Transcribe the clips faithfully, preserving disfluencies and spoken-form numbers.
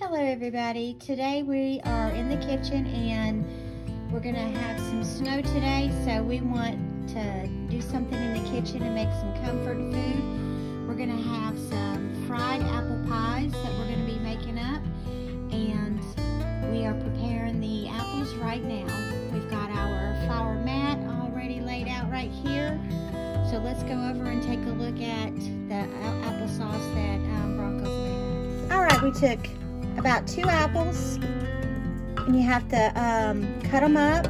Hello everybody, today we are in the kitchen and we're going to have some snow today, so we want to do something in the kitchen and make some comfort food. We're going to have some fried apple pies that we're going to be making up, and we are preparing the apples right now. We've got our flour mat already laid out right here, so let's go over and take a look at the applesauce that um, Bronco's made up. Alright, we took about two apples, and you have to um, cut them up,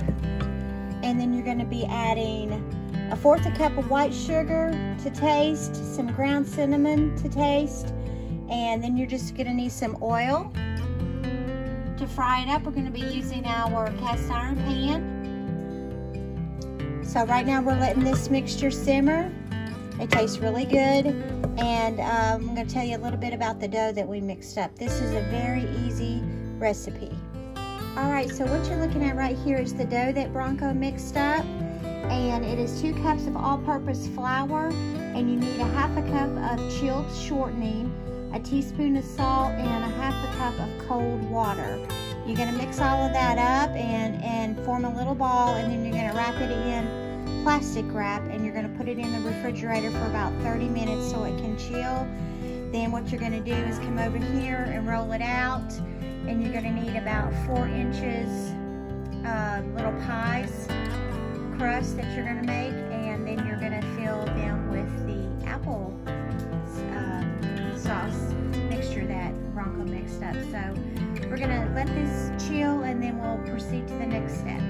and then you're going to be adding a fourth a cup of white sugar to taste, some ground cinnamon to taste, and then you're just going to need some oil to fry it up. We're going to be using our cast iron pan. So right now we're letting this mixture simmer. It tastes really good, and um, I'm going to tell you a little bit about the dough that we mixed up. This is a very easy recipe. Alright, so what you're looking at right here is the dough that Bronco mixed up, and it is two cups of all-purpose flour, and you need a half a cup of chilled shortening, a teaspoon of salt, and a half a cup of cold water. You're going to mix all of that up and, and form a little ball, and then you're going to wrap it in plastic wrap, and you're going to put it in the refrigerator for about thirty minutes so it can chill. Then what you're going to do is come over here and roll it out, and you're going to need about four inches uh, little pies crust that you're going to make, and then you're going to fill them with the apple uh, sauce mixture that Bronco mixed up. So we're going to let this chill, and then we'll proceed to the next step.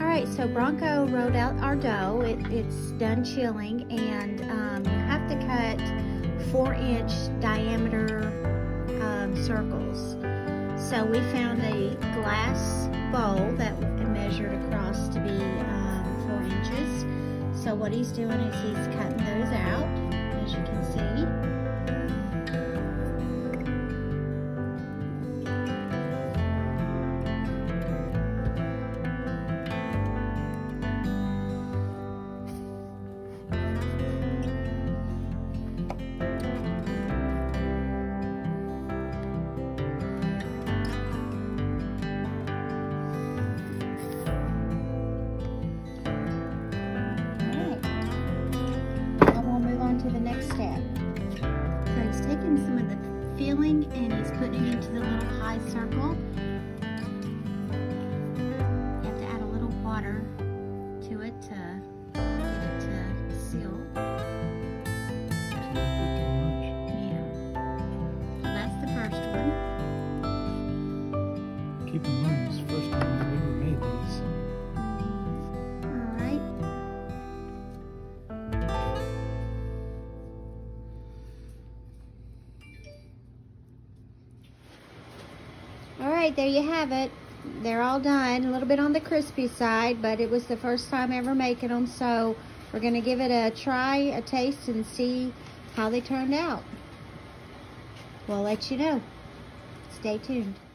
Alright, so Bronco rolled out our dough. It, it's done chilling, and um, you have to cut four inch diameter um, circles. So we found a glass bowl that measured across to be um, four inches. So what he's doing is he's cutting those out, as you can see. And he's putting it into the little pie circle. You have to add a little water to it to get it to seal. Yeah. So that's the first one. Keep in mind, this is the first time I've ever made these. Alright, there you have it. They're all done. A little bit on the crispy side, but it was the first time ever making them, so we're going to give it a try, a taste, and see how they turned out. We'll let you know. Stay tuned.